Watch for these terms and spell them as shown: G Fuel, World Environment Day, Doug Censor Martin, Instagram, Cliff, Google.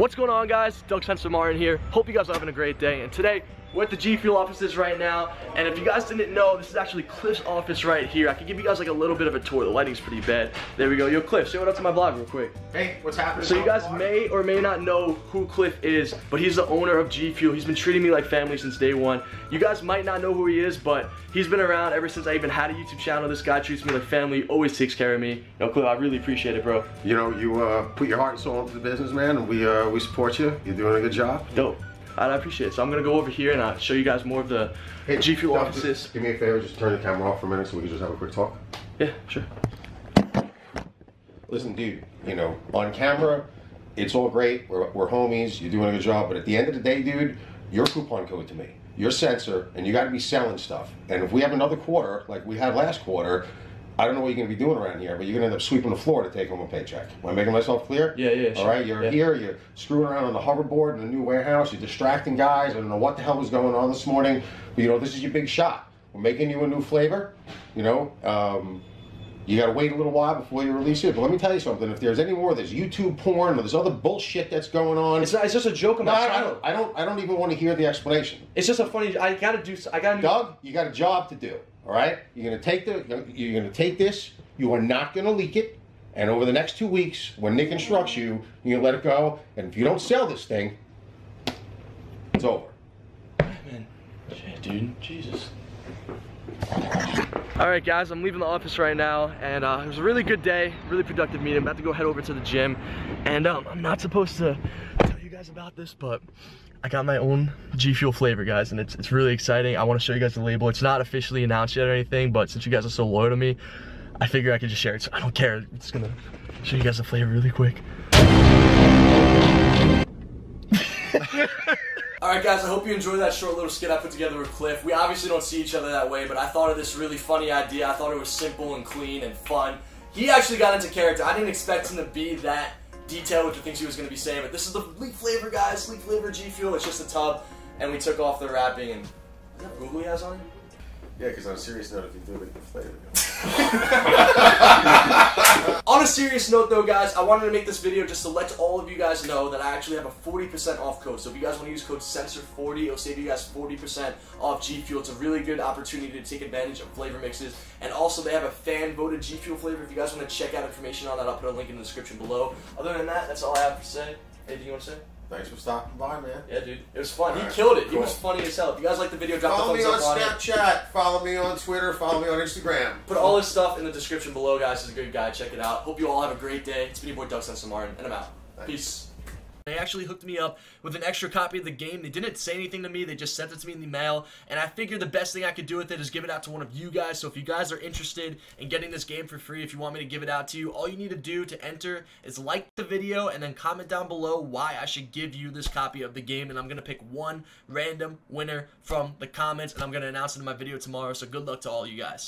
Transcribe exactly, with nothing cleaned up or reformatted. What's going on, guys? Doug Censor Martin here. Hope you guys are having a great day. And today we're at the G Fuel offices right now, and if you guys didn't know, this is actually Cliff's office right here. I can give you guys like a little bit of a tour. The lighting's pretty bad. There we go. Yo, Cliff, say what up to my blog real quick. Hey, what's happening? So you guys may or may not know who Cliff is, but he's the owner of G Fuel. He's been treating me like family since day one. You guys might not know who he is, but he's been around ever since I even had a YouTube channel. This guy treats me like family, always takes care of me. Yo, Cliff, I really appreciate it, bro. You know, you uh, put your heart and soul into the business, man, and we, uh, we support you. You're doing a good job. Dope. I appreciate it. So I'm gonna go over here and I'll show you guys more of the hey, G Fuel no, offices. Give me a favor, just turn the camera off for a minute so we can just have a quick talk. Yeah, sure. Listen, dude, you know, on camera, it's all great. We're, we're homies, you're doing a good job, but at the end of the day, dude, you're coupon code to me. You're Censor, and you gotta be selling stuff. And if we have another quarter, like we had last quarter, I don't know what you're gonna be doing around here, but you're gonna end up sweeping the floor to take home a paycheck. Am I making myself clear? Yeah, yeah. Sure. All right, you're yeah. here, you're screwing around on the hoverboard in the new warehouse, you're distracting guys. I don't know what the hell was going on this morning, but you know, this is your big shot. We're making you a new flavor, you know. Um, you gotta wait a little while before you release it. But let me tell you something, if there's any more of this YouTube porn or this other bullshit that's going on. It's, not, it's just a joke about no, I don't, I don't I don't even want to hear the explanation. It's just a funny, I gotta do, I gotta do. Doug, you got a job to do. All right, you're gonna take the, you're gonna take this. You are not gonna leak it, and over the next two weeks, when Nick instructs you, you're gonna let it go. And if you don't sell this thing, it's over. Man, shit, dude, Jesus. All right, guys, I'm leaving the office right now, and uh, it was a really good day, really productive meeting. I'm about to go head over to the gym, and um, I'm not supposed to tell you guys about this, but I got my own G Fuel flavor, guys, and it's, it's really exciting. I want to show you guys the label. It's not officially announced yet or anything, but since you guys are so loyal to me, I figure I could just share it. So I don't care. I'm just gonna show you guys the flavor really quick. Alright, guys, I hope you enjoyed that short little skit I put together with Cliff. We obviously don't see each other that way, but I thought of this really funny idea. I thought it was simple and clean and fun. He actually got into character. I didn't expect him to be that detail with the things he was going to be saying, but this is the leaf flavor, guys. Leaf flavor G Fuel. It's just a tub, and we took off the wrapping. And is that Google he has on you? Yeah, because on a serious note, if you do it, the flavor. On a serious note, though, guys, I wanted to make this video just to let all of you guys know that I actually have a forty percent off code. So if you guys want to use code Censor forty, it'll save you guys forty percent off G Fuel. It's a really good opportunity to take advantage of flavor mixes. And also, they have a fan-voted G Fuel flavor. If you guys want to check out information on that, I'll put a link in the description below. Other than that, that's all I have to say. Anything you want to say? Thanks for stopping by, man. Yeah, dude. It was fun. All he right, killed it. Cool. He was funny as hell. If you guys like the video, drop follow a thumbs up on it. Follow me on Snapchat. Follow me on Twitter. Follow me on Instagram. Put all his stuff in the description below, guys. He's a good guy. Check it out. Hope you all have a great day. It's been your boy, Doug Censor Martin, and I'm out. Thanks. Peace. They actually hooked me up with an extra copy of the game. They didn't say anything to me. They just sent it to me in the mail. And I figured the best thing I could do with it is give it out to one of you guys. So if you guys are interested in getting this game for free, if you want me to give it out to you, all you need to do to enter is like the video and then comment down below why I should give you this copy of the game. And I'm going to pick one random winner from the comments. And I'm going to announce it in my video tomorrow. So good luck to all you guys.